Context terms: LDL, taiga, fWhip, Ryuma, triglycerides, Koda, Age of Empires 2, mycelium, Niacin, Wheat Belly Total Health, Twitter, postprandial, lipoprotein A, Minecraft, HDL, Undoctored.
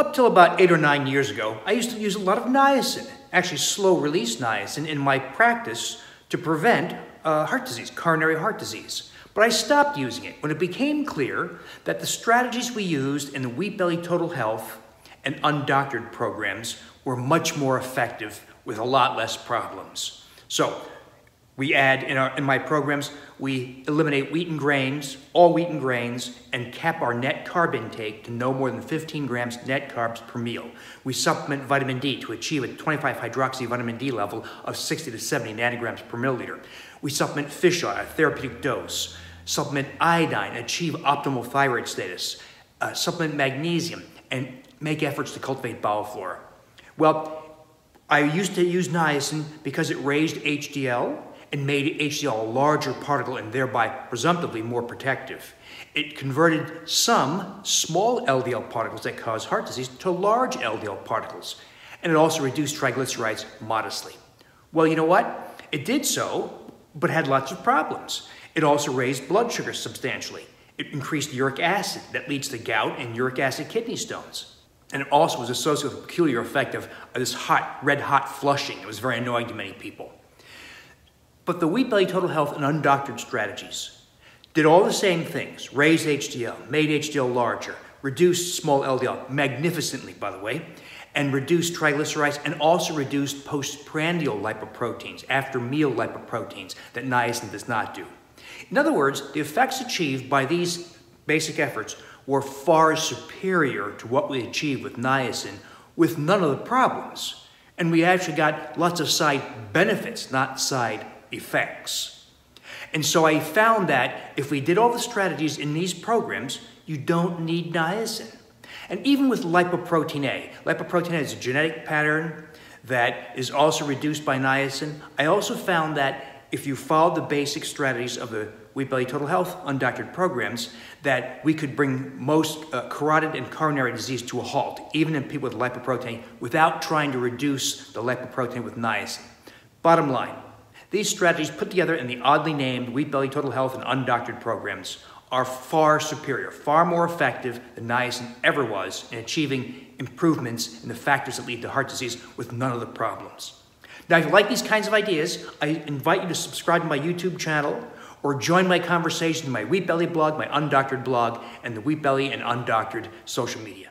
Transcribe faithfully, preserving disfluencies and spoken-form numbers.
Up till about eight or nine years ago, I used to use a lot of niacin, actually slow-release niacin, in my practice to prevent uh, heart disease, coronary heart disease. But I stopped using it when it became clear that the strategies we used in the Wheat Belly Total Health and Undoctored programs were much more effective with a lot less problems. So we add, in, our, in my programs, we eliminate wheaten grains, all wheaten grains, and cap our net carb intake to no more than fifteen grams net carbs per meal. We supplement vitamin D to achieve a twenty-five hydroxy vitamin D level of sixty to seventy nanograms per milliliter. We supplement fish oil, a therapeutic dose. Supplement iodine, achieve optimal thyroid status. Uh, supplement magnesium, and make efforts to cultivate bowel flora. Well, I used to use niacin because it raised H D L and made H D L a larger particle and thereby presumptively more protective. It converted some small L D L particles that cause heart disease to large L D L particles. And it also reduced triglycerides modestly. Well, you know what? It did so, but had lots of problems. It also raised blood sugar substantially. It increased uric acid that leads to gout and uric acid kidney stones. And it also was associated with a peculiar effect of this hot, red-hot flushing. It was very annoying to many people. But the Wheat Belly Total Health and Undoctored strategies did all the same things. Raised H D L, made H D L larger, reduced small L D L, magnificently, by the way, and reduced triglycerides, and also reduced postprandial lipoproteins, after-meal lipoproteins, that niacin does not do. In other words, the effects achieved by these basic efforts were far superior to what we achieved with niacin, with none of the problems. And we actually got lots of side benefits, not side effects. And so I found that if we did all the strategies in these programs, you don't need niacin. And even with lipoprotein A, lipoprotein A is a genetic pattern that is also reduced by niacin. I also found that if you followed the basic strategies of the Wheat Belly Total Health Undoctored programs, that we could bring most uh, carotid and coronary disease to a halt, even in people with lipoprotein, without trying to reduce the lipoprotein with niacin. Bottom line, these strategies put together in the oddly named Wheat Belly Total Health and Undoctored programs are far superior, far more effective than niacin ever was in achieving improvements in the factors that lead to heart disease with none of the problems. Now, if you like these kinds of ideas, I invite you to subscribe to my YouTube channel or join my conversation in my Wheat Belly blog, my Undoctored blog, and the Wheat Belly and Undoctored social media.